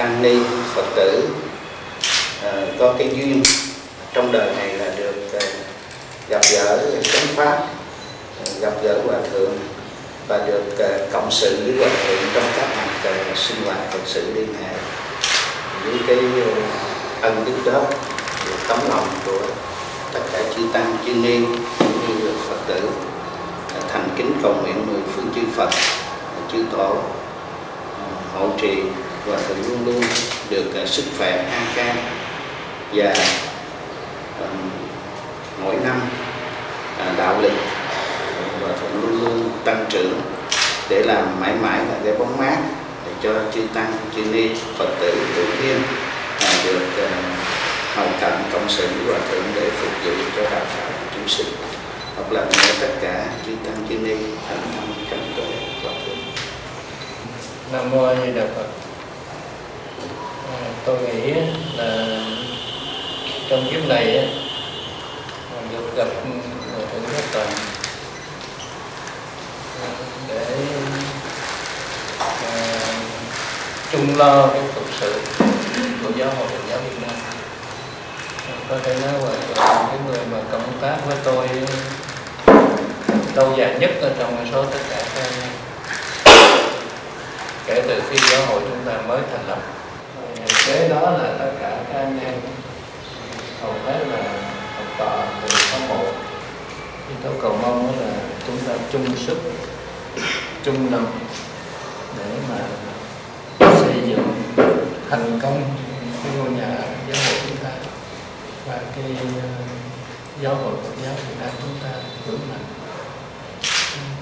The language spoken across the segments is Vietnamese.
tăng ni Phật tử có cái duyên trong đời này là được gặp gỡ chánh pháp, gặp gỡ hòa thượng và được cộng sự với hòa thượng trong các hoạt sinh hoạt Phật sự liên hệ. Với cái ân đức đó, tấm lòng của tất cả chư tăng, chư ni cũng như Phật tử thành kính cầu nguyện mười phương chư Phật, chư Tổ hộ trì hòa thượng luôn luôn được sức khỏe an khang và mỗi năm đạo lực hòa thượng luôn luôn tăng trưởng để làm mãi mãi là cái bóng mát để cho chư tăng, chư ni, Phật tử tự nhiên được hầu cận cộng sự hòa thượng để phục vụ cho đạo Phật chúng sinh. Một lần nữa tất cả chư tăng, chư ni thành tâm kính tội hòa thượng. Nam Mô A Di Đà Phật. Tôi nghĩ là trong kiếp này được gặp hòa thượng Pháp Thân để chung lo cái phục sự của giáo hội Phật giáo Việt Nam. Có thể nói là cái người mà cộng tác với tôi lâu dài nhất ở trong số tất cả các kể từ khi giáo hội chúng ta mới thành lập. Kế đó là tất cả các anh em hầu hết là học trò từ khóa 1. Thì tôi cầu mong là chúng ta chung sức, chung lòng để mà xây dựng thành công cái ngôi nhà giáo hội chúng ta và cái giáo hội Phật giáo Việt Nam chúng ta vững mạnh.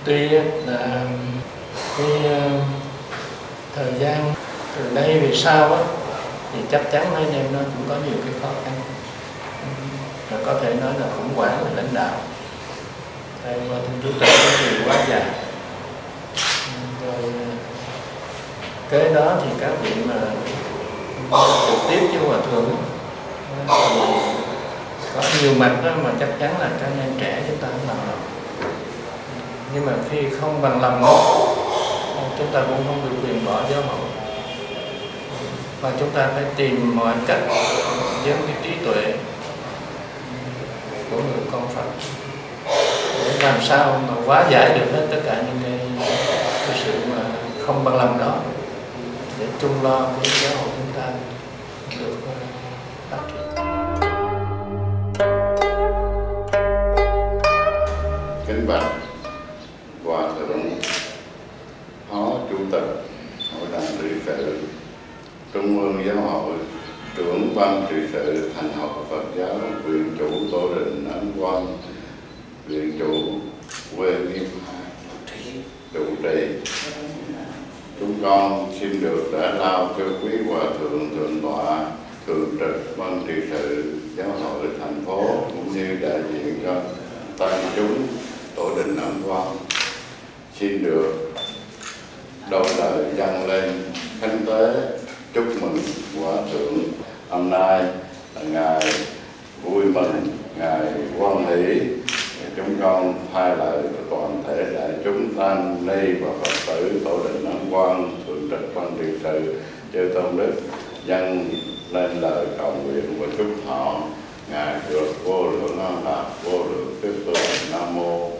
Tuy là cái thời gian từ đây về sau á, thì chắc chắn anh em nó cũng có nhiều cái khó khăn, rồi có thể nói là khủng hoảng về lãnh đạo hay qua thỉnh chú trọng có nhiều quá dài. Rồi kế đó thì các vị mà trực tiếp với hòa thượng có nhiều mặt đó mà chắc chắn là các anh em trẻ chúng ta không bằng lòng, nhưng mà khi không bằng lòng chúng ta cũng không được quyền bỏ giáo hội, mà chúng ta phải tìm mọi cách với cái trí tuệ của người con Phật để làm sao mà hóa giải được hết tất cả những cái sự mà không bằng lòng đó để chung lo với giáo hội chúng ta được phát triển. Kính bạch Hòa Thượng Phó Chủ tịch Hội đồng trị sự Trung ương Giáo hội, trưởng ban trị sự Thành học Phật giáo Viện chủ Tổ Đình Ánh Quang, Viện chủ Quê Nghiêm, chủ trì, chúng con xin được đã lao cho quý hòa thượng, thượng tọa, thường trực ban trị sự Giáo hội thành phố cũng như đại diện cho tăng chúng Tổ Đình Ánh Quang, xin được đầu lời dâng lên khánh tế chúc mừng hòa thượng. Hôm nay là ngày vui mừng, ngày hoan hỷ, chúng con thay lời toàn thể đại chúng tăng ni và Phật tử Tổ Đình Năng Quang, thượng trực ban trị sự chư tôn đức dâng lên lời cầu nguyện và chúc họ ngài được vô lượng an lạc, vô lượng phước tuệ. Nam mô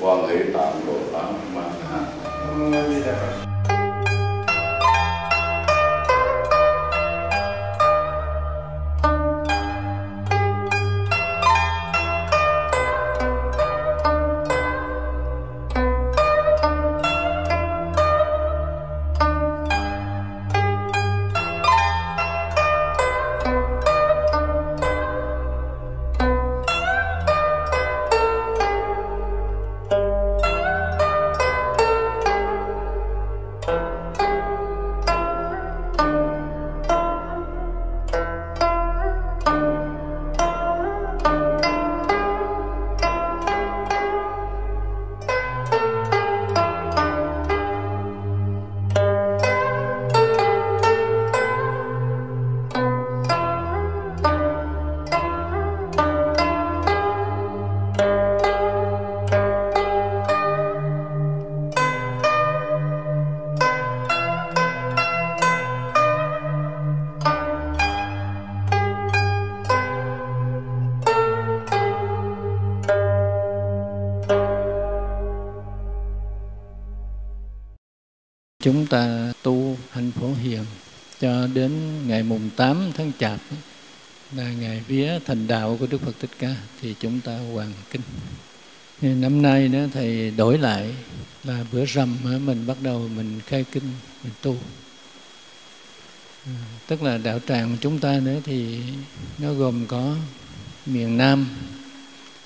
Quan Thế Âm Bồ Tát. Chúng ta tu hạnh Phổ Hiền cho đến ngày mùng 8 tháng Chạp là ngày vía thành đạo của Đức Phật Thích Ca thì chúng ta hoàn kinh. Năm nay đó thầy đổi lại là bữa rằm mình bắt đầu mình khai kinh mình tu. Tức là đạo tràng chúng ta nữa thì nó gồm có miền Nam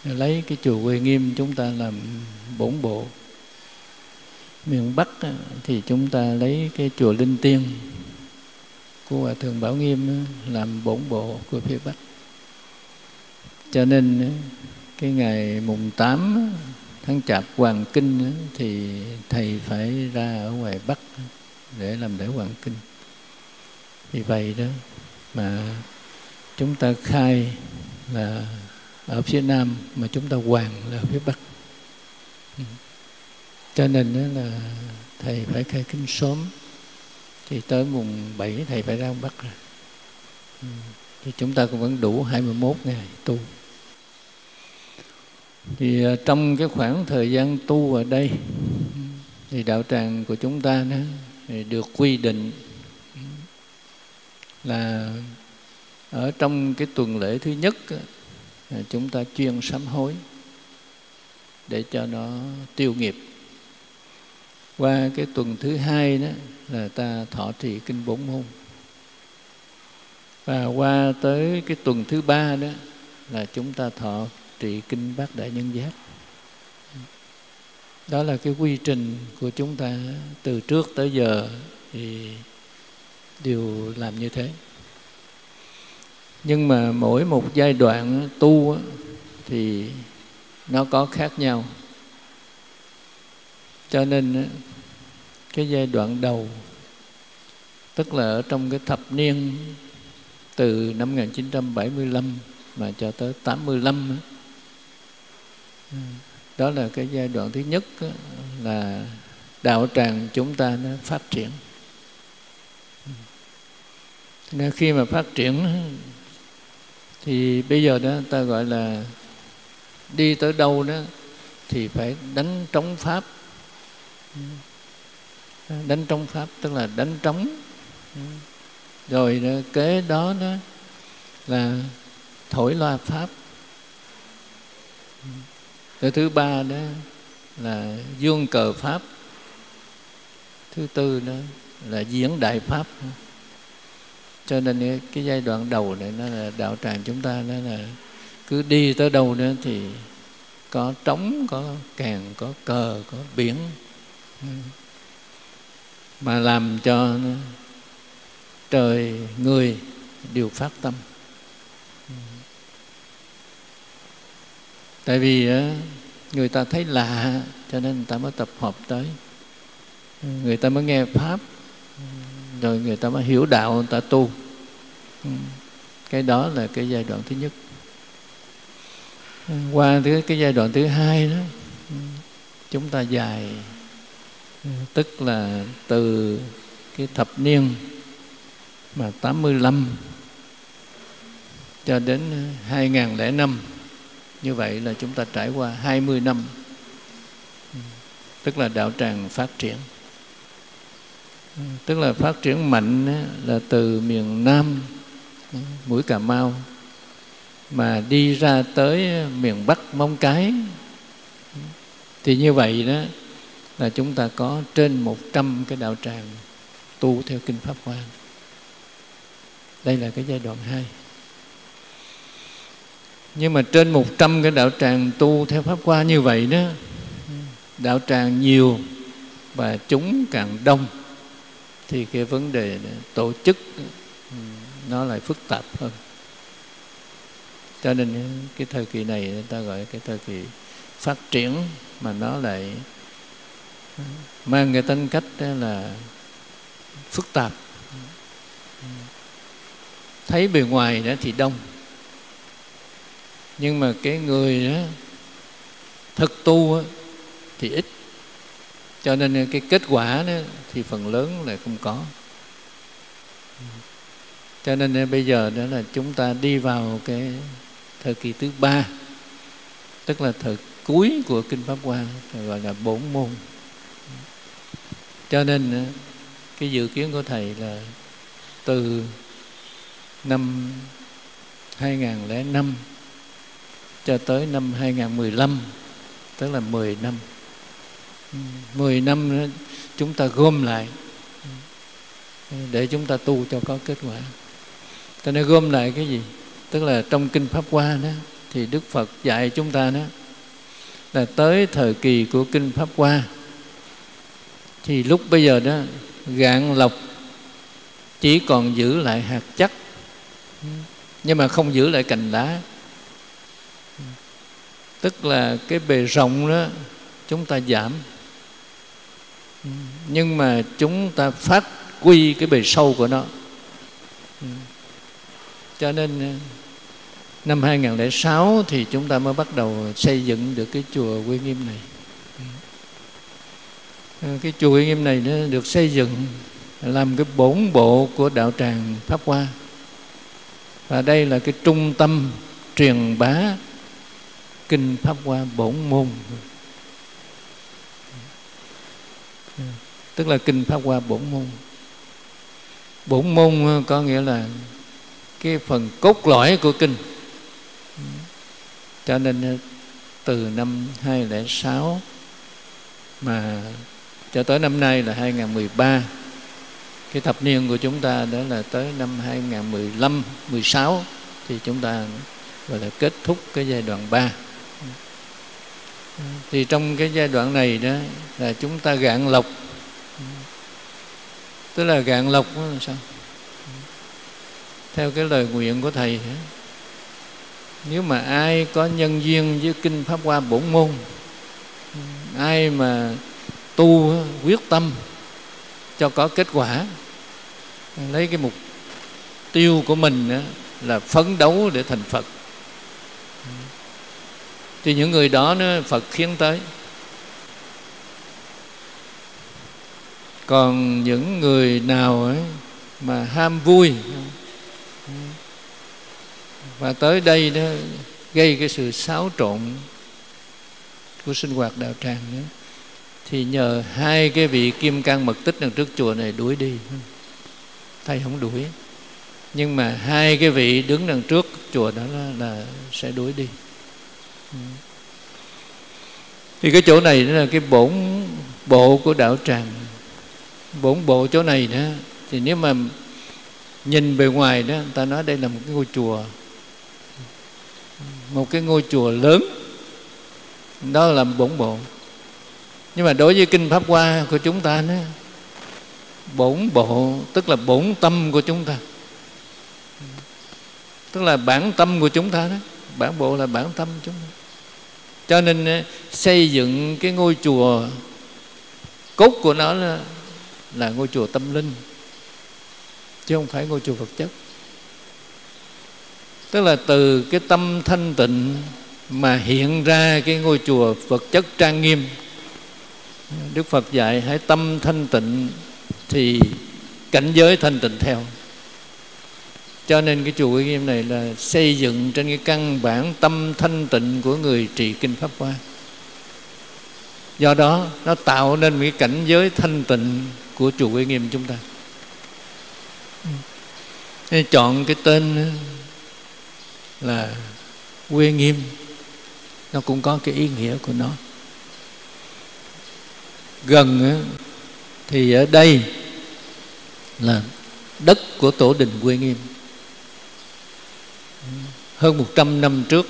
lấy cái chùa Quy Nghiêm chúng ta làm bổn bộ. Miền Bắc thì chúng ta lấy cái chùa Linh Tiên của Hòa Thượng Bảo Nghiêm làm bổn bộ của phía Bắc. Cho nên cái ngày mùng 8 tháng Chạp Hoàng Kinh thì thầy phải ra ở ngoài Bắc để làm lễ Hoàng Kinh. Vì vậy đó mà chúng ta khai là ở phía Nam mà chúng ta hoàng là ở phía Bắc. Cho nên đó là thầy phải khai kinh sớm. Thì tới mùng 7 thầy phải ra Bắc rồi. Thì chúng ta cũng vẫn đủ 21 ngày tu. Thì trong cái khoảng thời gian tu ở đây thì đạo tràng của chúng ta đó, thì được quy định là ở trong cái tuần lễ thứ nhất chúng ta chuyên sám hối để cho nó tiêu nghiệp. Qua cái tuần thứ hai đó là ta thọ trì kinh bốn môn. Và qua tới cái tuần thứ ba đó là chúng ta thọ trì kinh Bát Đại Nhân Giác. Đó là cái quy trình của chúng ta từ trước tới giờ thì đều làm như thế. Nhưng mà mỗi một giai đoạn tu thì nó có khác nhau. Cho nên cái giai đoạn đầu, tức là ở trong cái thập niên từ năm 1975 mà cho tới 85, đó là cái giai đoạn thứ nhất là đạo tràng chúng ta nó phát triển. Nên khi mà phát triển thì bây giờ đó ta gọi là đi tới đâu đó thì phải đánh trống Pháp. Đánh trống Pháp tức là đánh trống. Rồi kế đó đó là thổi loa Pháp. Rồi thứ ba đó là dương cờ Pháp. Thứ tư đó là diễn đại Pháp. Cho nên cái giai đoạn đầu này nó là đạo tràng chúng ta đó là cứ đi tới đâu đó thì có trống, có kèn, có cờ, có biển. Mà làm cho trời người đều phát tâm. Tại vì người ta thấy lạ cho nên người ta mới tập hợp tới. Người ta mới nghe Pháp, rồi người ta mới hiểu đạo, người ta tu. Cái đó là cái giai đoạn thứ nhất. Qua cái giai đoạn thứ hai đó, chúng ta dài, tức là từ cái thập niên mà 85 cho đến 2005. Như vậy là chúng ta trải qua 20 năm, tức là đạo tràng phát triển. Tức là phát triển mạnh là từ miền Nam, Mũi Cà Mau, mà đi ra tới miền Bắc, Móng Cái. Thì như vậy đó là chúng ta có trên 100 cái đạo tràng tu theo Kinh Pháp Hoa. Đây là cái giai đoạn 2. Nhưng mà trên 100 cái đạo tràng tu theo Pháp Hoa như vậy đó, đạo tràng nhiều và chúng càng đông, thì cái vấn đề tổ chức nó lại phức tạp hơn. Cho nên cái thời kỳ này người ta gọi cái thời kỳ phát triển mà nó lại mang cái tính cách là phức tạp. Thấy bề ngoài đó thì đông, nhưng mà cái người đó thực tu đó thì ít. Cho nên cái kết quả đó thì phần lớn là không có. Cho nên bây giờ đó là chúng ta đi vào cái thời kỳ thứ ba, tức là thời cuối của Kinh Pháp Hoa, gọi là bổn môn. Cho nên cái dự kiến của Thầy là từ năm 2005 cho tới năm 2015, tức là 10 năm. 10 năm chúng ta gom lại để chúng ta tu cho có kết quả. Cho nên gom lại cái gì? Tức là trong Kinh Pháp Hoa đó, thì Đức Phật dạy chúng ta đó là tới thời kỳ của Kinh Pháp Hoa thì lúc bây giờ đó gạn lọc chỉ còn giữ lại hạt chắc, nhưng mà không giữ lại cành lá. Tức là cái bề rộng đó chúng ta giảm, nhưng mà chúng ta phát quy cái bề sâu của nó. Cho nên năm 2006 thì chúng ta mới bắt đầu xây dựng được cái chùa Quy Nghiêm này. Cái chùa Quy Nghiêm này nó được xây dựng làm cái bổn bộ của Đạo Tràng Pháp Hoa. Và đây là cái trung tâm truyền bá Kinh Pháp Hoa bổn môn. Tức là Kinh Pháp Hoa bổn môn. Bổn môn có nghĩa là cái phần cốt lõi của Kinh. Cho nên từ năm 2006 mà cho tới năm nay là 2013, cái thập niên của chúng ta đó là tới năm 2015, 16 thì chúng ta gọi là kết thúc cái giai đoạn 3. Thì trong cái giai đoạn này đó là chúng ta gạn lọc. Tức là gạn lọc là sao? Theo cái lời nguyện của Thầy, nếu mà ai có nhân duyên với Kinh Pháp Hoa bổn môn, ai mà tu quyết tâm cho có kết quả, lấy cái mục tiêu của mình là phấn đấu để thành Phật, thì những người đó Phật khiến tới. Còn những người nào mà ham vui và tới đây đó gây cái sự xáo trộn của sinh hoạt đạo tràng nữa, thì nhờ hai cái vị kim cang mật tích đằng trước chùa này đuổi đi. Thầy không đuổi, nhưng mà hai cái vị đứng đằng trước chùa đó là sẽ đuổi đi. Thì cái chỗ này là cái bổn bộ của đạo tràng. Bổn bộ chỗ này đó, thì nếu mà nhìn bề ngoài đó, người ta nói đây là một cái ngôi chùa, một cái ngôi chùa lớn, đó là bổn bộ. Nhưng mà đối với Kinh Pháp Hoa của chúng ta đó, bổn bộ tức là bổn tâm của chúng ta, tức là bản tâm của chúng ta đó. Bản bộ là bản tâm chúng ta. Cho nên xây dựng cái ngôi chùa, cốt của nó là ngôi chùa tâm linh, chứ không phải ngôi chùa vật chất. Tức là từ cái tâm thanh tịnh mà hiện ra cái ngôi chùa vật chất trang nghiêm. Đức Phật dạy hãy tâm thanh tịnh thì cảnh giới thanh tịnh theo. Cho nên cái chùa Quy Nghiêm này là xây dựng trên cái căn bản tâm thanh tịnh của người trì Kinh Pháp Hoa. Do đó nó tạo nên một cái cảnh giới thanh tịnh của chùa Quy Nghiêm chúng ta. Nên chọn cái tên là Quy Nghiêm, nó cũng có cái ý nghĩa của nó. Gần thì ở đây là đất của Tổ đình Quy Nghiêm. Hơn 100 năm trước,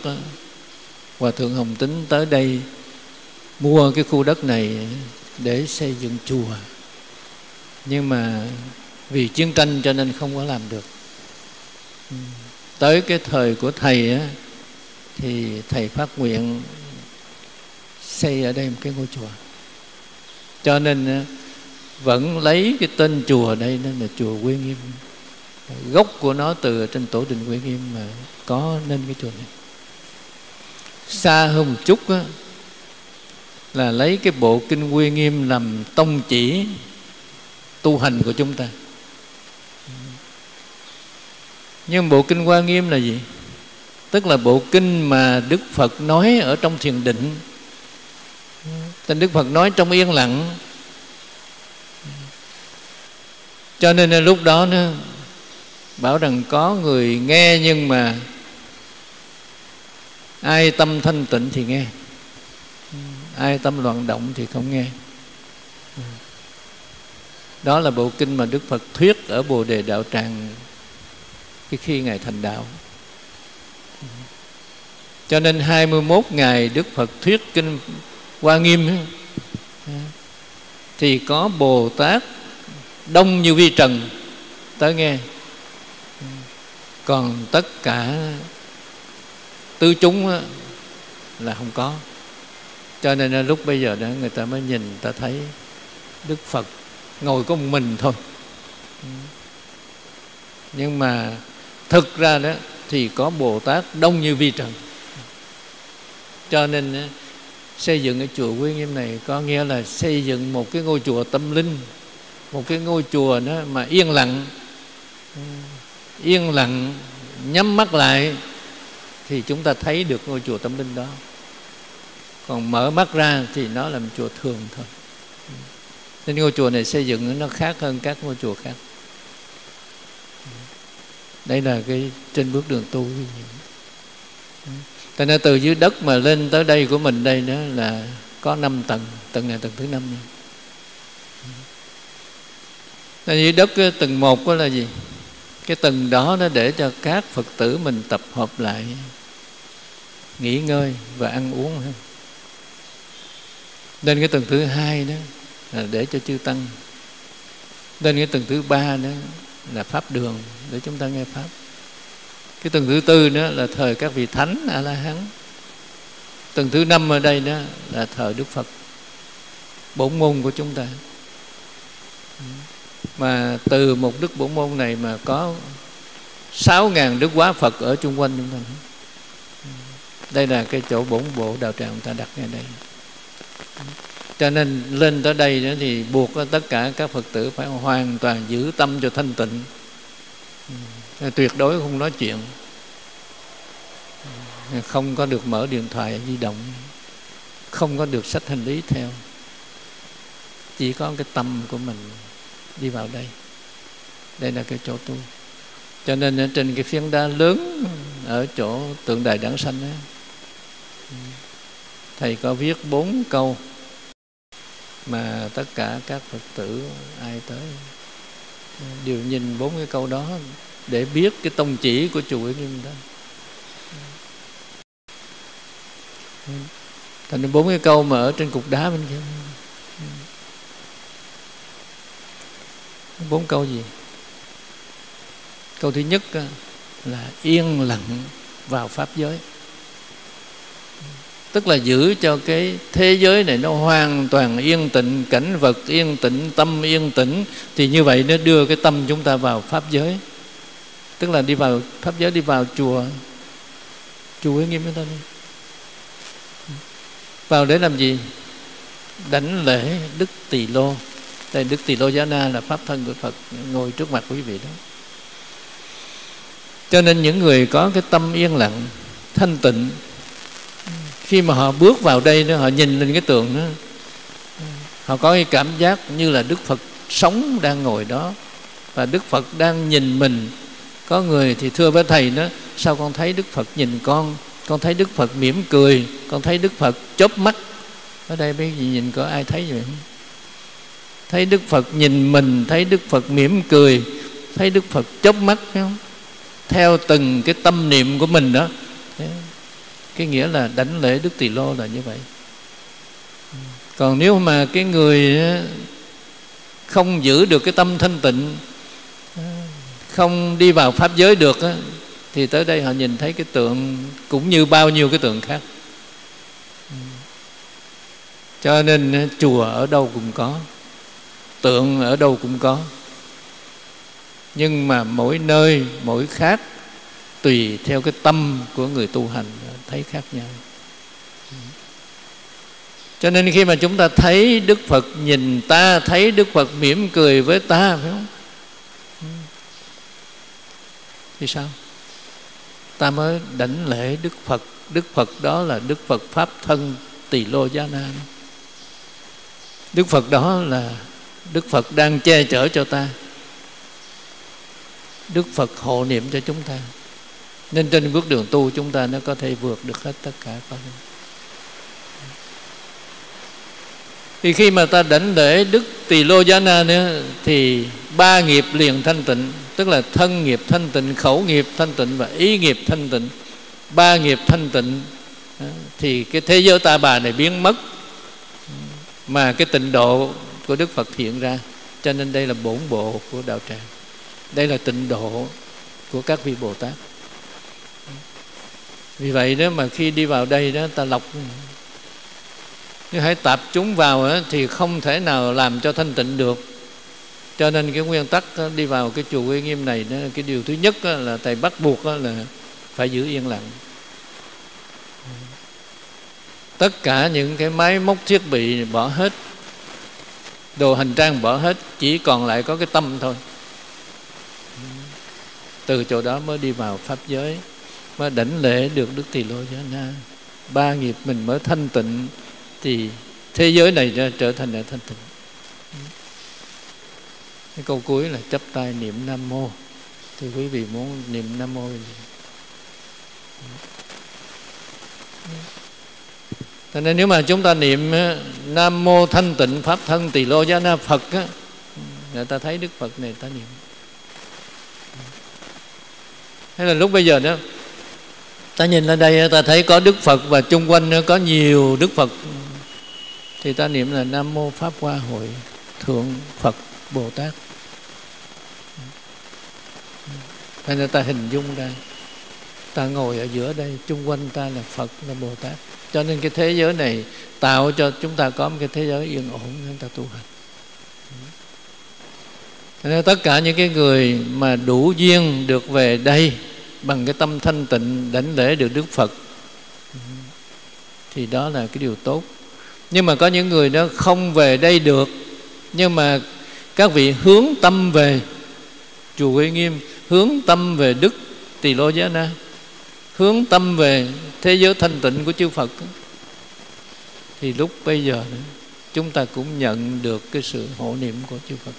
Hòa Thượng Hồng Tín tới đây mua cái khu đất này để xây dựng chùa. Nhưng mà vì chiến tranh cho nên không có làm được. Tới cái thời của Thầy á, thì Thầy phát nguyện xây ở đây một cái ngôi chùa. Cho nên vẫn lấy cái tên chùa đây nên là chùa Quy Nghiêm. Gốc của nó từ trên Tổ đình Quy Nghiêm mà có nên cái chùa này. Xa hơn một chút á, là lấy cái bộ Kinh Quy Nghiêm làm tông chỉ tu hành của chúng ta. Nhưng bộ Kinh Hoa Nghiêm là gì? Tức là bộ kinh mà Đức Phật nói ở trong thiền định. Tên Đức Phật nói trong yên lặng. Cho nên lúc đó nó bảo rằng có người nghe, nhưng mà ai tâm thanh tịnh thì nghe, ai tâm loạn động thì không nghe. Đó là bộ kinh mà Đức Phật thuyết ở Bồ Đề Đạo Tràng khi Ngài thành đạo. Cho nên 21 ngày Đức Phật thuyết kinh Hoa Nghiêm thì có Bồ Tát đông như vi trần tới nghe. Còn tất cả tứ chúng là không có. Cho nên lúc bây giờ đó người ta mới nhìn, ta thấy Đức Phật ngồi có một mình thôi. Nhưng mà thực ra đó thì có Bồ Tát đông như vi trần. Cho nên xây dựng cái chùa Quy Nghiêm này có nghĩa là xây dựng một cái ngôi chùa tâm linh, một cái ngôi chùa đó mà yên lặng. Yên lặng, nhắm mắt lại thì chúng ta thấy được ngôi chùa tâm linh đó. Còn mở mắt ra thì nó là một chùa thường thôi. Nên ngôi chùa này xây dựng nó khác hơn các ngôi chùa khác. Đây là cái trên bước đường tu. Tại nên từ dưới đất mà lên tới đây của mình đây đó là có 5 tầng. Tầng này tầng thứ 5 này. Tại dưới đất tầng 1 đó là gì? Cái tầng đó nó để cho các Phật tử mình tập hợp lại, nghỉ ngơi và ăn uống. Đến cái tầng thứ 2 đó là để cho chư Tăng. Đến cái tầng thứ 3 đó là Pháp đường để chúng ta nghe Pháp. Cái tầng thứ 4 đó là thờ các vị Thánh A La Hán. Tầng thứ 5 ở đây đó là thờ Đức Phật, bổn môn của chúng ta. Mà từ một đức bổn môn này mà có 6.000 đức hóa Phật ở chung quanh chúng ta. Đây là cái chỗ bổn bộ đạo tràng ta đặt ngay đây. Cho nên lên tới đây nữa thì buộc tất cả các Phật tử phải hoàn toàn giữ tâm cho thanh tịnh, tuyệt đối không nói chuyện, không có được mở điện thoại di động, không có được xách hành lý theo. Chỉ có cái tâm của mình đi vào đây. Đây là cái chỗ tu. Cho nên ở trên cái phiến đá lớn ở chỗ tượng đài Đản Sanh đó, thầy có viết 4 câu mà tất cả các Phật tử ai tới đều nhìn 4 cái câu đó để biết cái tông chỉ của chùa Quy Nghiêm đó. Thành 4 cái câu mà ở trên cục đá bên kia. 4 câu gì? Câu thứ nhất là yên lặng vào pháp giới, tức là giữ cho cái thế giới này nó hoàn toàn yên tĩnh, cảnh vật yên tĩnh, tâm yên tĩnh, thì như vậy nó đưa cái tâm chúng ta vào pháp giới, tức là đi vào pháp giới, đi vào chùa Quy Nghiêm chúng ta đi. Vào để làm gì? Đảnh lễ Đức Tỳ Lô. Đây Đức Tỳ Lô Gia Na là pháp thân của Phật ngồi trước mặt quý vị đó. Cho nên những người có cái tâm yên lặng, thanh tịnh, khi mà họ bước vào đây đó, họ nhìn lên cái tượng đó, họ có cái cảm giác như là Đức Phật sống đang ngồi đó và Đức Phật đang nhìn mình. Có người thì thưa với thầy đó, sao con thấy Đức Phật nhìn con thấy Đức Phật mỉm cười, con thấy Đức Phật chớp mắt. Ở đây biết gì nhìn có ai thấy vậy không? Thấy Đức Phật nhìn mình, thấy Đức Phật mỉm cười, thấy Đức Phật chớp mắt, thấy không? Theo từng cái tâm niệm của mình đó. Cái nghĩa là đảnh lễ Đức Tỳ Lô là như vậy. Còn nếu mà cái người không giữ được cái tâm thanh tịnh, không đi vào pháp giới được, thì tới đây họ nhìn thấy cái tượng cũng như bao nhiêu cái tượng khác. Cho nên chùa ở đâu cũng có, tượng ở đâu cũng có, nhưng mà mỗi nơi mỗi khác, tùy theo cái tâm của người tu hành thấy khác nhau. Cho nên khi mà chúng ta thấy Đức Phật nhìn ta, thấy Đức Phật mỉm cười với ta, phải không? Thì sao? Ta mới đảnh lễ Đức Phật. Đức Phật đó là Đức Phật Pháp Thân Tỳ Lô Gia Na. Đức Phật đó là Đức Phật đang che chở cho ta, Đức Phật hộ niệm cho chúng ta. Nên trên bước đường tu chúng ta nó có thể vượt được hết tất cả pháp. Thì khi mà ta đảnh lễ Đức Tỳ Lô Gia Na nữa thì ba nghiệp liền thanh tịnh, tức là thân nghiệp thanh tịnh, khẩu nghiệp thanh tịnh và ý nghiệp thanh tịnh. Ba nghiệp thanh tịnh thì cái thế giới ta bà này biến mất, mà cái tịnh độ của Đức Phật hiện ra. Cho nên đây là bổn bộ của đạo tràng, đây là tịnh độ của các vị Bồ Tát. Vì vậy đó mà khi đi vào đây đó ta lọc, nhưng hãy tạp chúng vào đó, thì không thể nào làm cho thanh tịnh được. Cho nên cái nguyên tắc đó, đi vào cái chùa Quy Nghiêm này đó, cái điều thứ nhất đó, là thầy bắt buộc đó, là phải giữ yên lặng. Tất cả những cái máy móc thiết bị bỏ hết, đồ hành trang bỏ hết, chỉ còn lại có cái tâm thôi. Từ chỗ đó mới đi vào pháp giới, mới đảnh lễ được Đức Tỳ Lô Gia Na, ba nghiệp mình mới thanh tịnh, thì thế giới này trở thành là thanh tịnh. Cái câu cuối là chắp tay niệm Nam Mô. Thì quý vị muốn niệm Nam Mô thì... Cho nên nếu mà chúng ta niệm Nam Mô Thanh Tịnh Pháp Thân Tỳ Lô Gia Na Phật, người ta thấy Đức Phật này ta niệm. Hay là lúc bây giờ đó, ta nhìn lên đây ta thấy có Đức Phật và chung quanh có nhiều Đức Phật, thì ta niệm là Nam Mô Pháp Hoa Hội Thượng Phật Bồ Tát. Hay là ta hình dung ra, ta ngồi ở giữa đây, chung quanh ta là Phật, là Bồ Tát. Cho nên cái thế giới này tạo cho chúng ta có một cái thế giới yên ổn để ta tu hành. Thế nên tất cả những cái người mà đủ duyên được về đây bằng cái tâm thanh tịnh đảnh lễ được Đức Phật thì đó là cái điều tốt. Nhưng mà có những người đó không về đây được, nhưng mà các vị hướng tâm về chùa Quy Nghiêm, hướng tâm về Đức Tỳ Lô Giá Na, hướng tâm về thế giới thanh tịnh của chư Phật, thì lúc bây giờ chúng ta cũng nhận được cái sự hộ niệm của chư Phật,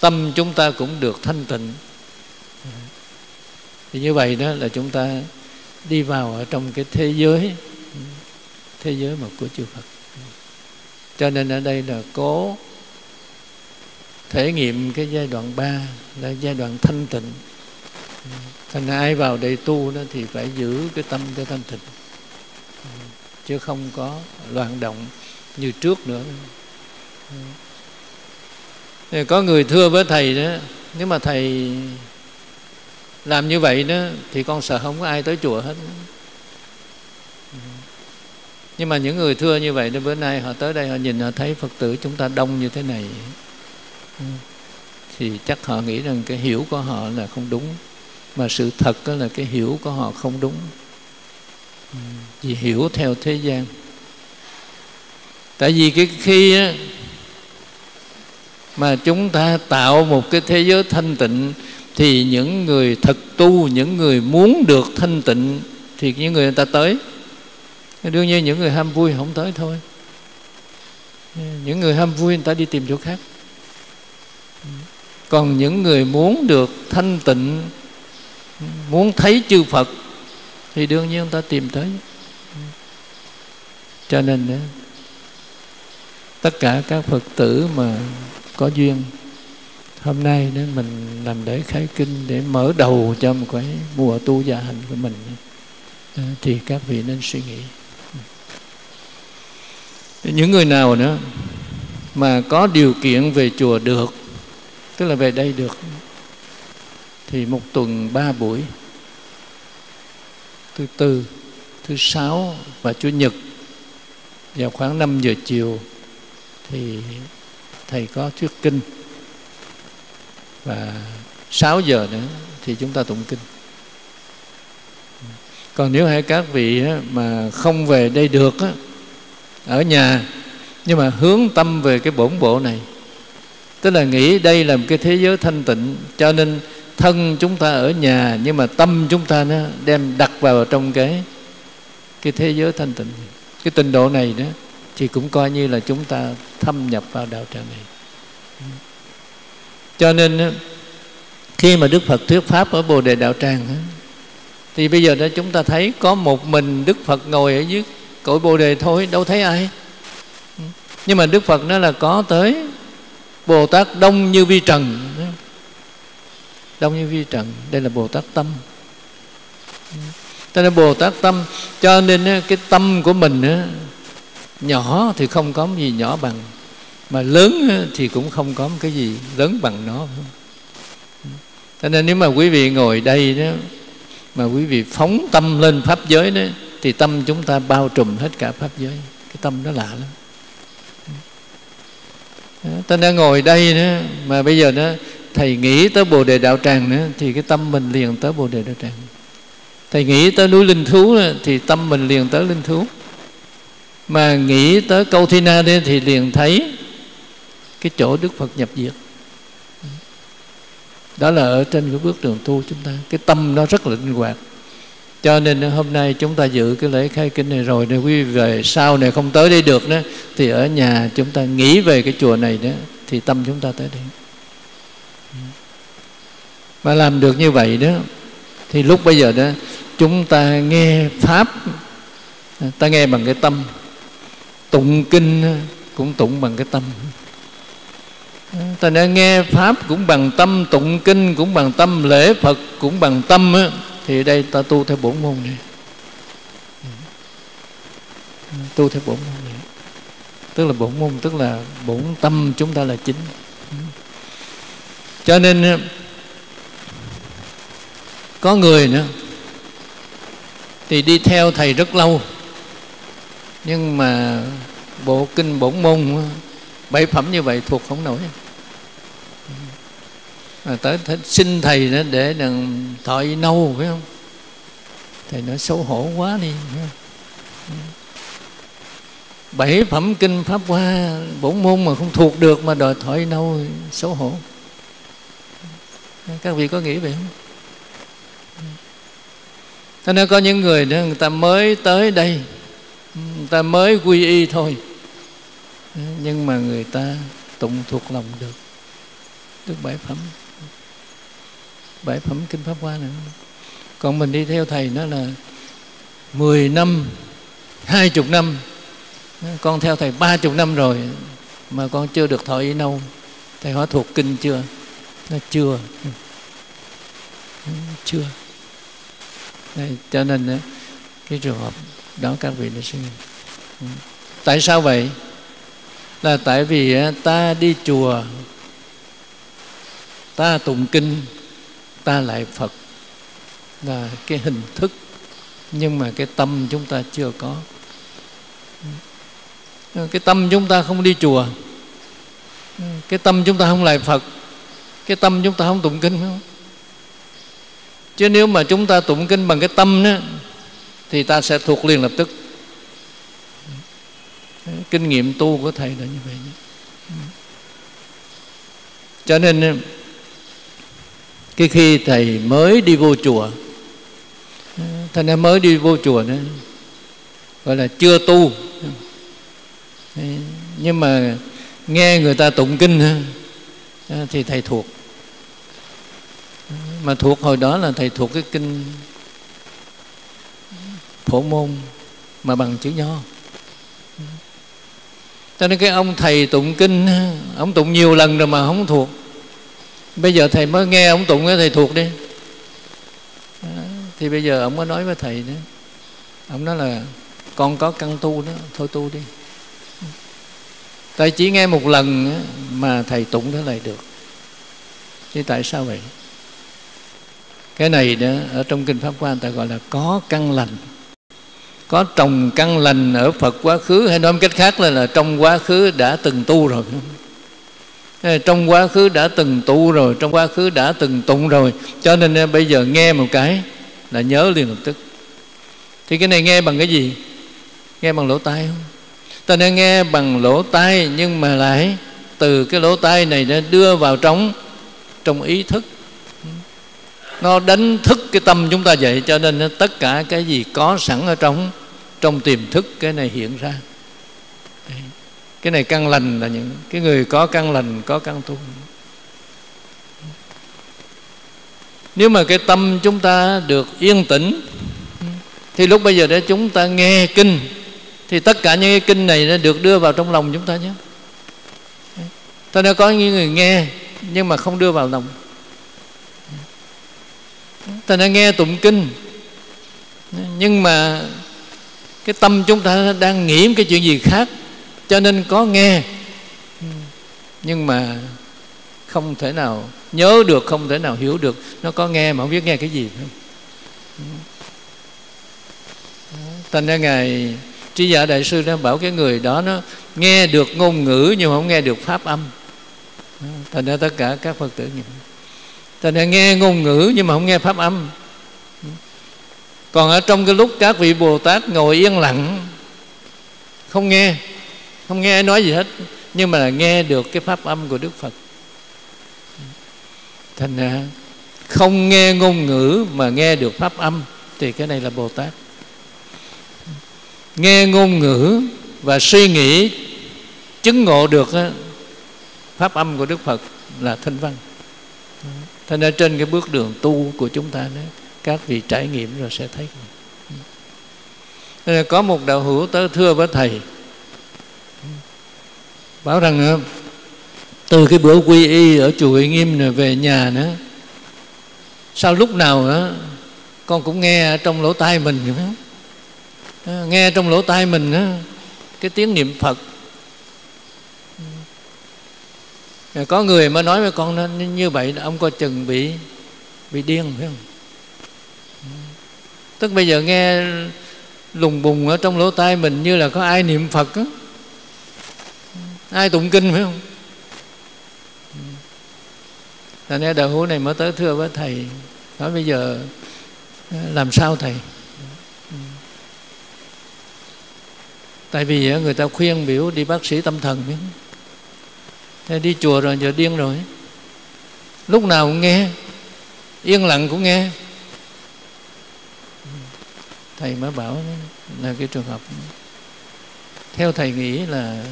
tâm chúng ta cũng được thanh tịnh. Thì như vậy đó là chúng ta đi vào ở trong cái thế giới mà của chư Phật. Cho nên ở đây là cố thể nghiệm cái giai đoạn 3 là giai đoạn thanh tịnh. Thành ai vào đây tu đó thì phải giữ cái tâm cho thanh tịnh, chứ không có loạn động như trước nữa. Có người thưa với thầy đó, nếu mà thầy làm như vậy đó thì con sợ không có ai tới chùa hết. Nhưng mà những người thưa như vậy đó, bữa nay họ tới đây họ nhìn họ thấy Phật tử chúng ta đông như thế này, thì chắc họ nghĩ rằng cái hiểu của họ là không đúng. Mà sự thật đó là cái hiểu của họ không đúng, vì hiểu theo thế gian. Tại vì cái khi đó, mà chúng ta tạo một cái thế giới thanh tịnh, thì những người thật tu, những người muốn được thanh tịnh thì những người ta tới. Đương nhiên những người ham vui không tới thôi. Những người ham vui người ta đi tìm chỗ khác. Còn những người muốn được thanh tịnh, muốn thấy chư Phật thì đương nhiên người ta tìm tới. Cho nên đó, tất cả các Phật tử mà có duyên, hôm nay đó mình làm lễ khai kinh để mở đầu cho một cái mùa tu gia hành của mình, thì các vị nên suy nghĩ. Những người nào nữa mà có điều kiện về chùa được, tức là về đây được, thì một tuần 3 buổi, thứ Tư, thứ Sáu và Chủ Nhật, vào khoảng 5 giờ chiều thì thầy có thuyết kinh, và 6 giờ nữa thì chúng ta tụng kinh. Còn nếu hai các vị mà không về đây được ở nhà, nhưng mà hướng tâm về cái bổn bộ này, tức là nghĩ đây là một cái thế giới thanh tịnh, cho nên thân chúng ta ở nhà nhưng mà tâm chúng ta nó đem đặt vào trong cái thế giới thanh tịnh, cái tịnh độ này đó, thì cũng coi như là chúng ta thâm nhập vào đạo tràng này. Cho nên Khi mà Đức Phật thuyết Pháp ở Bồ Đề Đạo Tràng thì bây giờ đó chúng ta thấy có một mình Đức Phật ngồi ở dưới cội Bồ Đề thôi, đâu thấy ai. Nhưng mà Đức Phật nói là có tới Bồ Tát đông như vi trần. Đông như vi trần, đây là Bồ Tát tâm. Tức là Bồ Tát tâm, cho nên cái tâm của mình nhỏ thì không có gì nhỏ bằng, mà lớn thì cũng không có cái gì lớn bằng nó. Cho nên nếu mà quý vị ngồi đây đó, mà quý vị phóng tâm lên pháp giới đó, thì tâm chúng ta bao trùm hết cả pháp giới. Cái tâm đó lạ lắm. Ta đã ngồi đây nữa, mà bây giờ đó thầy nghĩ tới Bồ Đề Đạo Tràng nữa, thì cái tâm mình liền tới Bồ Đề Đạo Tràng. Thầy nghĩ tới núi Linh Thú nữa, thì tâm mình liền tới Linh Thú. Mà nghĩ tới Câu Thi Na đây thì liền thấy cái chỗ Đức Phật nhập diệt. Đó là ở trên cái bước đường tu chúng ta. Cái tâm nó rất là linh hoạt. Cho nên hôm nay chúng ta dự cái lễ khai kinh này rồi, để quý vị về sau này không tới đây được đó, thì ở nhà chúng ta nghĩ về cái chùa này đó, thì tâm chúng ta tới đây. Mà làm được như vậy đó, thì lúc bây giờ đó chúng ta nghe Pháp, ta nghe bằng cái tâm. Tụng kinh cũng tụng bằng cái tâm. Ta đã nghe Pháp cũng bằng tâm, tụng kinh cũng bằng tâm, lễ Phật cũng bằng tâm đó. Thì đây ta tu theo bổn môn này. Tu theo bổn môn này. Tức là bổn môn, tức là bổn tâm chúng ta là chính. Cho nên có người nữa thì đi theo thầy rất lâu, nhưng mà bộ kinh bổn môn bảy phẩm như vậy thuộc không nổi. Mà tới xin thầy nữa để thọ nâu, phải không? Thầy nói xấu hổ quá đi. 7 phẩm kinh Pháp Hoa bổn môn mà không thuộc được mà đòi thọ nâu, xấu hổ. Các vị có nghĩ vậy không? Thế nên có những người đó, người ta mới tới đây, người ta mới quy y thôi, nhưng mà người ta tụng thuộc lòng được được 7 phẩm. 7 phẩm kinh Pháp Hoa này. Còn mình đi theo thầy nó là 10 năm, 20 năm. Con theo thầy 30 năm rồi mà con chưa được thọ ý nâu. Thầy hỏi thuộc kinh chưa? Nó chưa. Chưa. Đây, cho nên cái trường hợp đó các vị đã suy nghĩ. Tại sao vậy? Là tại vì ta đi chùa, ta tụng kinh, ta lại Phật là cái hình thức, nhưng mà cái tâm chúng ta chưa có. Cái tâm chúng ta không đi chùa, cái tâm chúng ta không lại Phật, cái tâm chúng ta không tụng kinh, phải không? Chứ nếu mà chúng ta tụng kinh bằng cái tâm đó, thì ta sẽ thuộc liền lập tức. Kinh nghiệm tu của thầy là như vậy. Cho nên cái khi thầy mới đi vô chùa, thầy mới đi vô chùa nữa, gọi là chưa tu, nhưng mà nghe người ta tụng kinh thì thầy thuộc. Mà thuộc hồi đó là thầy thuộc cái kinh Phổ Môn mà bằng chữ Nho. Cho nên cái ông thầy tụng kinh, ông tụng nhiều lần rồi mà không thuộc. Bây giờ thầy mới nghe ông tụng, thầy thuộc đi. Thì bây giờ ông mới nói với thầy đó, ông nói là con có căn tu đó, thôi tu đi. Tại chỉ nghe một lần mà thầy tụng thế này được. Chứ tại sao vậy? Cái này đó, ở trong kinh Pháp Hoa người ta gọi là có căn lành. Có trồng căn lành ở Phật quá khứ, hay nói một cách khác là trong quá khứ đã từng tu rồi. Trong quá khứ đã từng tu rồi, trong quá khứ đã từng tụng rồi, cho nên bây giờ nghe một cái là nhớ liền lập tức. Thì cái này nghe bằng cái gì? Nghe bằng lỗ tai không? Ta nên nghe bằng lỗ tai, nhưng mà lại từ cái lỗ tai này nó đưa vào trong ý thức. Nó đánh thức cái tâm chúng ta vậy, cho nên tất cả cái gì có sẵn ở trong tiềm thức, cái này hiện ra. Cái này căn lành là những cái người có căn lành, có căn tu. Nếu mà cái tâm chúng ta được yên tĩnh thì lúc bây giờ để chúng ta nghe kinh thì tất cả những cái kinh này nó được đưa vào trong lòng chúng ta nhé. Ta đã có những người nghe nhưng mà không đưa vào lòng. Ta đã nghe tụng kinh nhưng mà cái tâm chúng ta đang nghĩ cái chuyện gì khác, cho nên có nghe nhưng mà không thể nào nhớ được, không thể nào hiểu được. Nó có nghe mà không biết nghe cái gì. Thành ra Ngài Trí Giả Đại Sư đang bảo cái người đó nó nghe được ngôn ngữ nhưng mà không nghe được pháp âm. Thành ra tất cả các Phật tử nhận. Thành ra nghe ngôn ngữ nhưng mà không nghe pháp âm. Còn ở trong cái lúc các vị Bồ Tát ngồi yên lặng, không nghe ai nói gì hết, nhưng mà là nghe được cái pháp âm của Đức Phật. Thành ra không nghe ngôn ngữ mà nghe được pháp âm thì cái này là Bồ Tát. Nghe ngôn ngữ và suy nghĩ chứng ngộ được pháp âm của Đức Phật là Thanh Văn. Thành ra trên cái bước đường tu của chúng ta đó, các vị trải nghiệm rồi sẽ thấy. Có một đạo hữu tới thưa với Thầy, bảo rằng từ cái bữa quy y ở chùa Quy Nghiêm này về nhà nữa, sau lúc nào đó con cũng nghe trong lỗ tai mình nữa, nghe trong lỗ tai mình đó, cái tiếng niệm Phật. Có người mà nói với con đó, như vậy ông coi chừng bị điên, phải không? Tức bây giờ nghe lùng bùng ở trong lỗ tai mình như là có ai niệm Phật đó, ai tụng kinh, phải không? Thành ra đạo hữu này mới tới thưa với Thầy, nói bây giờ làm sao Thầy? Tại vì người ta khuyên biểu đi bác sĩ tâm thần, thế đi chùa rồi giờ điên rồi, lúc nào cũng nghe, yên lặng cũng nghe. Thầy mới bảo là cái trường hợp theo Thầy nghĩ là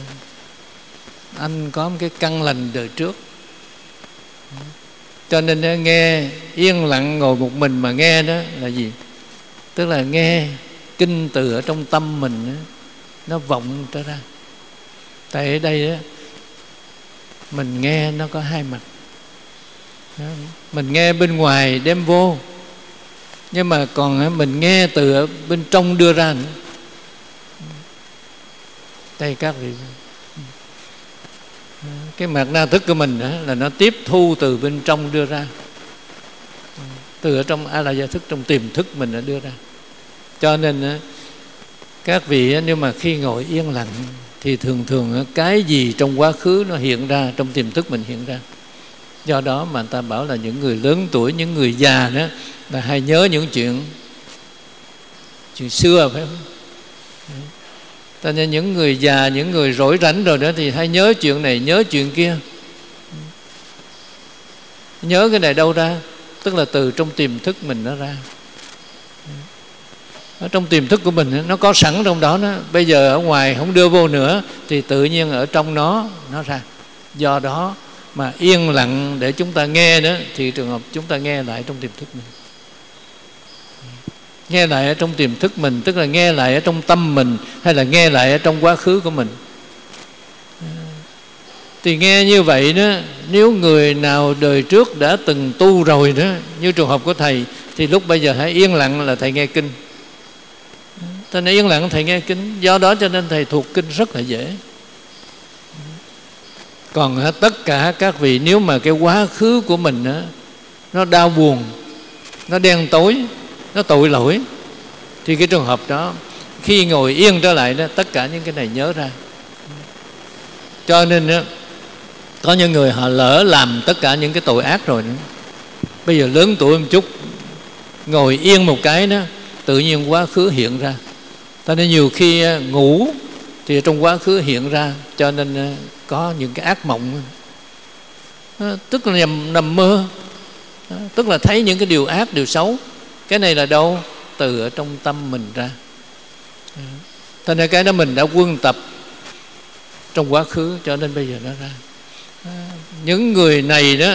anh có một cái căn lành đời trước, cho nên nghe yên lặng ngồi một mình mà nghe đó là gì? Tức là nghe kinh từ ở trong tâm mình đó, nó vọng trở ra. Tại ở đây đó, mình nghe nó có hai mặt đó. Mình nghe bên ngoài đem vô, nhưng mà còn mình nghe từ ở bên trong đưa ra nữa. Đây các vị, cái mạt na thức của mình đó, là nó tiếp thu từ bên trong đưa ra, từ ở trong a la gia thức, trong tiềm thức mình đã đưa ra. Cho nên các vị nếu mà khi ngồi yên lặng thì thường thường cái gì trong quá khứ nó hiện ra, trong tiềm thức mình hiện ra. Do đó mà ta bảo là những người lớn tuổi, những người già đó là hay nhớ những chuyện xưa, phải không? Tại nên những người già, những người rỗi rảnh rồi đó thì hay nhớ chuyện này, nhớ chuyện kia. Nhớ cái này đâu ra? Tức là từ trong tiềm thức mình nó ra. Ở trong tiềm thức của mình nó có sẵn trong đó, nó bây giờ ở ngoài không đưa vô nữa thì tự nhiên ở trong nó ra. Do đó mà yên lặng để chúng ta nghe đó thì trường hợp chúng ta nghe lại trong tiềm thức mình. Nghe lại ở trong tiềm thức mình, tức là nghe lại ở trong tâm mình, hay là nghe lại ở trong quá khứ của mình. Thì nghe như vậy đó, nếu người nào đời trước đã từng tu rồi đó, như trường hợp của Thầy, thì lúc bây giờ hãy yên lặng là Thầy nghe kinh. Thầy nói yên lặng Thầy nghe kinh, do đó cho nên Thầy thuộc kinh rất là dễ. Còn tất cả các vị nếu mà cái quá khứ của mình đó, nó đau buồn, nó đen tối, nó tội lỗi, thì cái trường hợp đó khi ngồi yên trở lại đó, tất cả những cái này nhớ ra. Cho nên đó, có những người họ lỡ làm tất cả những cái tội ác rồi nữa, bây giờ lớn tuổi một chút, ngồi yên một cái đó, tự nhiên quá khứ hiện ra. Cho nên nhiều khi ngủ thì trong quá khứ hiện ra, cho nên có những cái ác mộng, tức là nằm mơ, tức là thấy những cái điều ác, điều xấu. Cái này là đâu? Từ ở trong tâm mình ra. Thành ra cái đó mình đã quân tập trong quá khứ, cho nên bây giờ nó ra. Những người này đó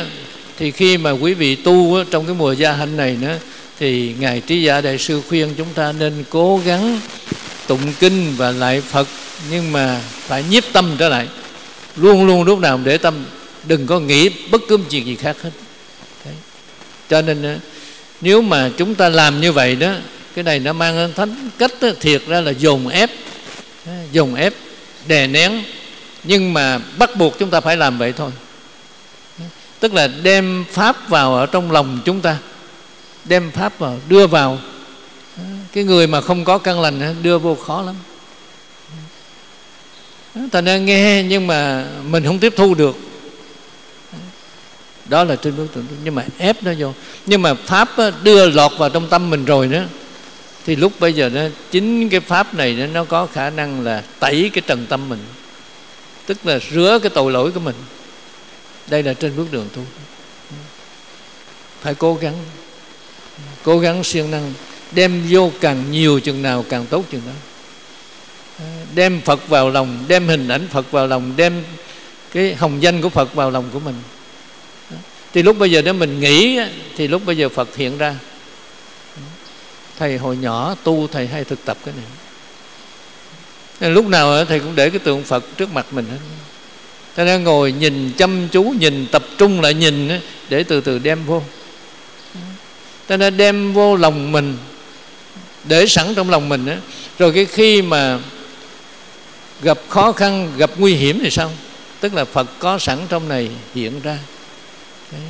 Thì khi mà quý vị tu trong cái mùa Gia Hạnh này nữa, thì Ngài Trí Giả Đại Sư khuyên chúng ta nên cố gắng tụng kinh và lại Phật, nhưng mà phải nhiếp tâm trở lại, luôn luôn lúc nào để tâm, đừng có nghĩ bất cứ một chuyện gì khác hết. Đấy. Cho nên nếu mà chúng ta làm như vậy đó, cái này nó mang thánh cách đó, thiệt ra là dồn ép, đè nén, nhưng mà bắt buộc chúng ta phải làm vậy thôi. Tức là đem Pháp vào ở trong lòng chúng ta, đem Pháp vào, đưa vào. Cái người mà không có căn lành đưa vô khó lắm. Thành ra nghe nhưng mà mình không tiếp thu được. Đó là trên bước tượng, nhưng mà ép nó vô. Nhưng mà Pháp đưa lọt vào trong tâm mình rồi đó, thì lúc bây giờ đó, chính cái Pháp này nó có khả năng là tẩy cái trần tâm mình, tức là rửa cái tội lỗi của mình. Đây là trên bước đường tu. Phải cố gắng siêng năng, đem vô càng nhiều chừng nào càng tốt chừng đó. Đem Phật vào lòng, đem hình ảnh Phật vào lòng, đem cái hồng danh của Phật vào lòng của mình. Thì lúc bây giờ đó mình nghĩ, thì lúc bây giờ Phật hiện ra. Thầy hồi nhỏ tu thầy hay thực tập cái này. Nên lúc nào thầy cũng để cái tượng Phật trước mặt mình hết. Thầy đang ngồi nhìn chăm chú, nhìn tập trung lại nhìn, để từ từ đem vô. Cho nên đem vô lòng mình, để sẵn trong lòng mình đó. Rồi cái khi mà gặp khó khăn, gặp nguy hiểm thì sao? Tức là Phật có sẵn trong này hiện ra. Đấy.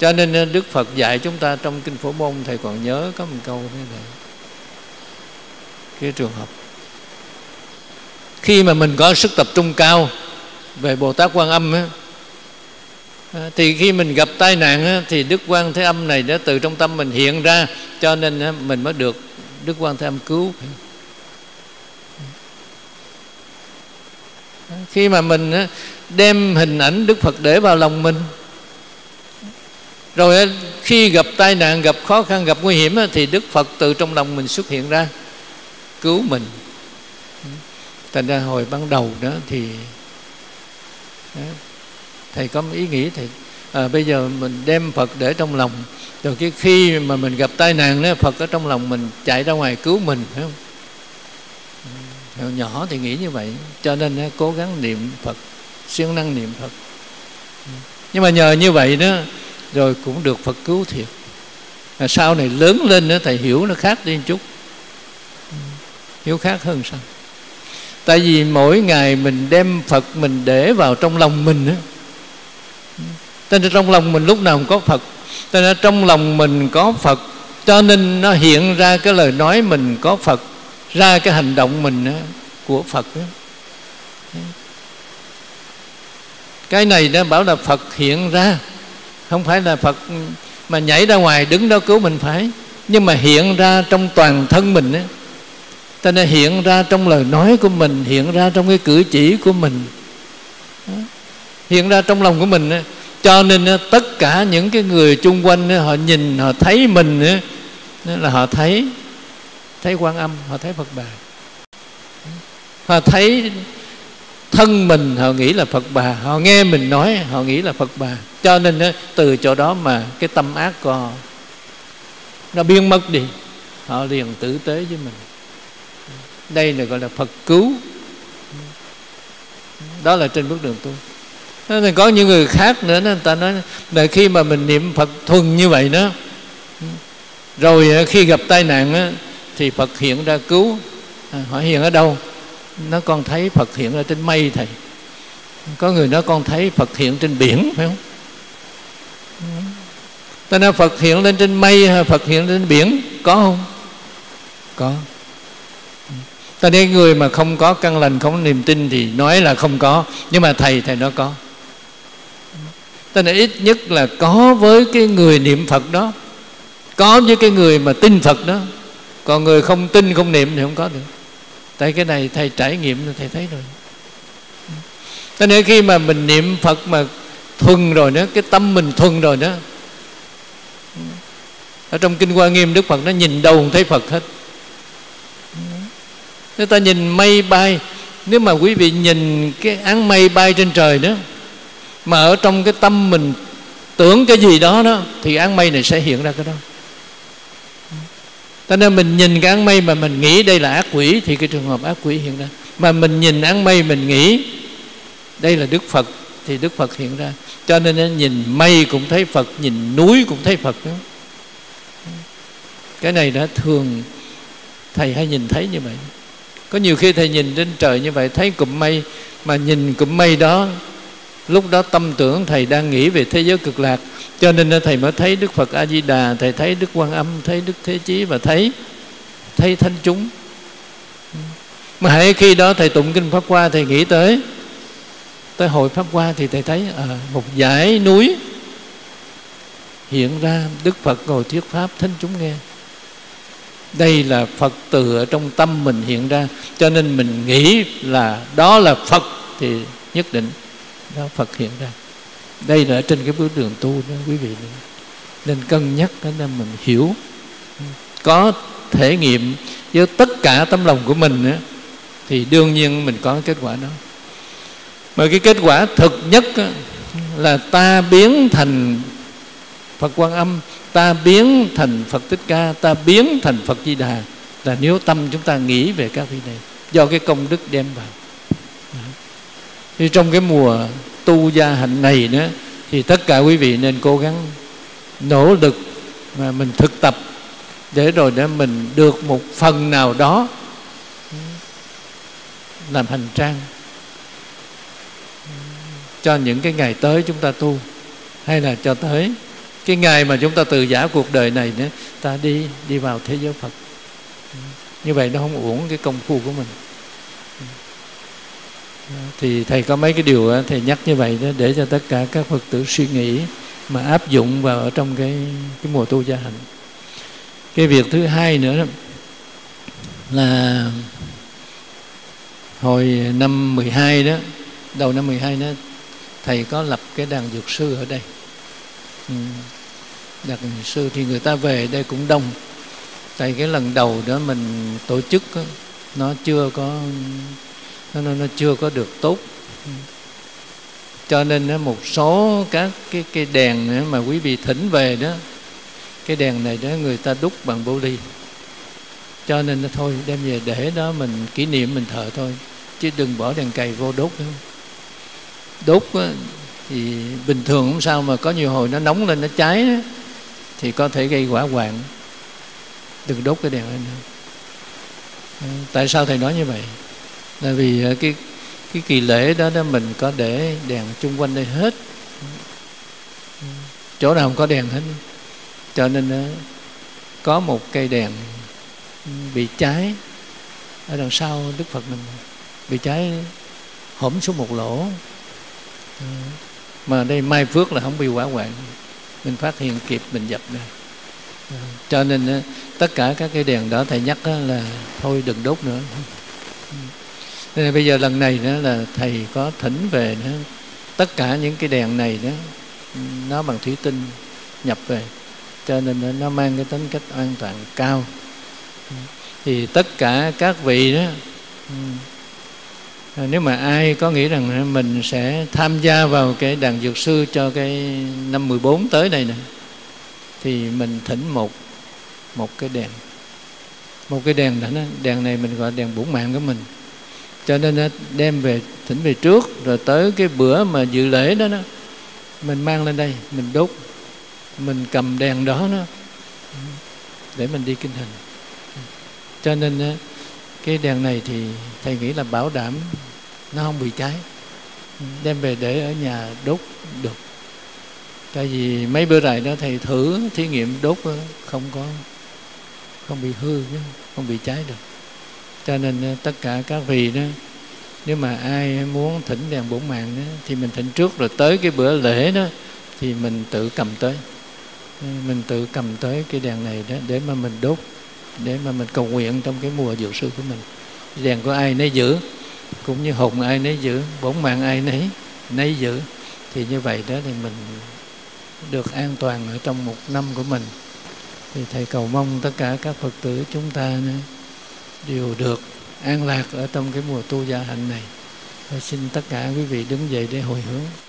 Cho nên Đức Phật dạy chúng ta trong Kinh Phổ Môn, thầy còn nhớ có một câu thế này. Cái trường hợp khi mà mình có sức tập trung cao về Bồ Tát Quan Âm á, thì khi mình gặp tai nạn thì Đức Quan Thế Âm này đã từ trong tâm mình hiện ra, cho nên mình mới được Đức Quan Thế Âm cứu. Khi mà mình đem hình ảnh Đức Phật để vào lòng mình, rồi khi gặp tai nạn, gặp khó khăn, gặp nguy hiểm thì Đức Phật từ trong lòng mình xuất hiện ra cứu mình. Thành ra hồi ban đầu đó thì thầy có ý nghĩ thì bây giờ mình đem Phật để trong lòng, rồi cái khi mà mình gặp tai nạn đó, Phật ở trong lòng mình chạy ra ngoài cứu mình, phải không? Hồi nhỏ thì nghĩ như vậy, cho nên cố gắng niệm Phật, siêng năng niệm Phật. Nhưng mà nhờ như vậy đó, rồi cũng được Phật cứu thiệt. Sau này lớn lên đó, thầy hiểu nó khác đi một chút, hiểu khác hơn sao? Tại vì mỗi ngày mình đem Phật mình để vào trong lòng mình đó. Cho nên trong lòng mình lúc nào cũng có Phật. Cho nên trong lòng mình có Phật, cho nên nó hiện ra cái lời nói mình có Phật, ra cái hành động mình đó, của Phật đó. Cái này đã bảo là Phật hiện ra, không phải là Phật mà nhảy ra ngoài đứng đó cứu mình phải, nhưng mà hiện ra trong toàn thân mình đó. Cho nên hiện ra trong lời nói của mình, hiện ra trong cái cử chỉ của mình, hiện ra trong lòng của mình. Cho nên tất cả những cái người chung quanh họ nhìn, họ thấy mình là họ thấy Quan Âm, họ thấy Phật Bà. Họ thấy thân mình, họ nghĩ là Phật Bà. Họ nghe mình nói, họ nghĩ là Phật Bà. Cho nên từ chỗ đó mà cái tâm ác của họ nó biến mất đi, họ liền tử tế với mình. Đây là gọi là Phật cứu. Đó là trên bước đường tu. Nên có những người khác nữa, người ta nói là khi mà mình niệm Phật thuần như vậy đó, rồi khi gặp tai nạn đó, thì Phật hiện ra cứu. Hỏi hiện ở đâu? Nó con thấy Phật hiện ở trên mây thầy. Có người nói con thấy Phật hiện trên biển, phải không? Tại sao Phật hiện lên trên mây hay Phật hiện lên biển? Có không? Có. Tại nên người mà không có căn lành, không có niềm tin thì nói là không có. Nhưng mà thầy nó có. Tại nên ít nhất là có với cái người niệm Phật đó, có với cái người mà tin Phật đó. Còn người không tin, không niệm thì không có được. Tại cái này thầy trải nghiệm rồi, thầy thấy rồi. Tại nên khi mà mình niệm Phật mà thuần rồi đó, cái tâm mình thuần rồi đó. Ở trong Kinh Hoa Nghiêm Đức Phật nó nhìn đâu không thấy Phật hết. Người ta nhìn mây bay, nếu mà quý vị nhìn cái áng mây bay trên trời đó, mà ở trong cái tâm mình tưởng cái gì đó đó thì áng mây này sẽ hiện ra cái đó. Cho nên mình nhìn cái áng mây mà mình nghĩ đây là ác quỷ thì cái trường hợp ác quỷ hiện ra. Mà mình nhìn áng mây mình nghĩ đây là Đức Phật thì Đức Phật hiện ra. Cho nên nhìn mây cũng thấy Phật, nhìn núi cũng thấy Phật nữa. Cái này đã thường thầy hay nhìn thấy như vậy. Có nhiều khi thầy nhìn trên trời như vậy, thấy cụm mây, mà nhìn cụm mây đó, lúc đó tâm tưởng thầy đang nghĩ về thế giới cực lạc. Cho nên thầy mới thấy Đức Phật A Di Đà, thầy thấy Đức Quan Âm, thấy Đức Thế Chí và thấy thánh chúng. Mà hãy khi đó thầy tụng kinh Pháp Hoa, thầy nghĩ tới hội Pháp Hoa thì thầy thấy một dải núi hiện ra Đức Phật ngồi thuyết pháp thánh chúng nghe. Đây là Phật từ ở trong tâm mình hiện ra, cho nên mình nghĩ là đó là Phật thì nhất định đó Phật hiện ra. Đây là ở trên cái bước đường tu đó quý vị, nên cân nhắc đó nên mình hiểu, có thể nghiệm với tất cả tấm lòng của mình đó, thì đương nhiên mình có kết quả đó. Mà cái kết quả thực nhất là ta biến thành Phật Quan Âm, ta biến thành Phật Thích Ca, ta biến thành Phật Di Đà, là nếu tâm chúng ta nghĩ về các vị này, do cái công đức đem vào. Thì trong cái mùa tu gia hạnh này nữa, thì tất cả quý vị nên cố gắng nỗ lực mà mình thực tập, để rồi để mình được một phần nào đó làm hành trang cho những cái ngày tới chúng ta tu, hay là cho tới cái ngày mà chúng ta từ giã cuộc đời này nữa, ta đi vào thế giới Phật. Như vậy nó không uổng cái công phu của mình. Thì thầy có mấy cái điều thầy nhắc như vậy đó, để cho tất cả các Phật tử suy nghĩ mà áp dụng vào ở trong cái mùa tu gia hạnh. Cái việc thứ hai nữa đó, là hồi năm 12 đó, đầu năm 12 đó, thầy có lập cái đàn dược sư ở đây. Đàn dược sư thì người ta về đây cũng đông. Tại cái lần đầu đó mình tổ chức đó, nó chưa có được tốt, cho nên một số các cái đèn mà quý vị thỉnh về đó, cái đèn này đó người ta đúc bằng bô ly, cho nên nó thôi đem về để đó mình kỷ niệm mình thờ thôi, chứ đừng bỏ đèn cày vô đốt nữa. Đốt thì bình thường không sao, mà có nhiều hồi nó nóng lên nó cháy đó, thì có thể gây hỏa hoạn. Đừng đốt cái đèn lên nữa. Tại sao thầy nói như vậy? Là vì cái kỳ lễ đó, đó mình có để đèn chung quanh đây hết, chỗ nào không có đèn hết. Cho nên có một cây đèn bị cháy ở đằng sau Đức Phật mình, bị cháy hổm xuống một lỗ. Mà đây may phước là không bị hỏa hoạn, mình phát hiện kịp mình dập ra. Cho nên tất cả các cái đèn đó thầy nhắc là thôi đừng đốt nữa. Nên bây giờ lần này nữa là thầy có thỉnh về nữa, tất cả những cái đèn này đó, nó bằng thủy tinh nhập về, cho nên nó mang cái tính cách an toàn cao. Thì tất cả các vị đó, nếu mà ai có nghĩ rằng mình sẽ tham gia vào cái đàn dược sư cho cái năm 14 tới này nè, thì mình thỉnh một cái đèn. Một cái đèn đó, đèn này mình gọi đèn bổn mạng của mình. Cho nên đem về, thỉnh về trước, rồi tới cái bữa mà dự lễ đó, mình mang lên đây, mình đốt, mình cầm đèn đó để mình đi kinh hành. Cho nên cái đèn này thì thầy nghĩ là bảo đảm nó không bị cháy, đem về để ở nhà đốt được. Tại vì mấy bữa rày đó thầy thử thí nghiệm đốt không bị hư, không bị cháy được. Cho nên tất cả các vị đó, nếu mà ai muốn thỉnh đèn bổn mạng đó, thì mình thỉnh trước, rồi tới cái bữa lễ đó thì mình tự cầm tới. Mình tự cầm tới cái đèn này đó để mà mình đốt, để mà mình cầu nguyện trong cái mùa dược sư của mình. Đèn của ai nấy giữ, cũng như hồn ai nấy giữ, bổn mạng ai nấy giữ. Thì như vậy đó thì mình được an toàn ở trong một năm của mình. Thì thầy cầu mong tất cả các Phật tử chúng ta đều được an lạc ở trong cái mùa tu gia hạnh này. Và xin tất cả quý vị đứng dậy để hồi hướng.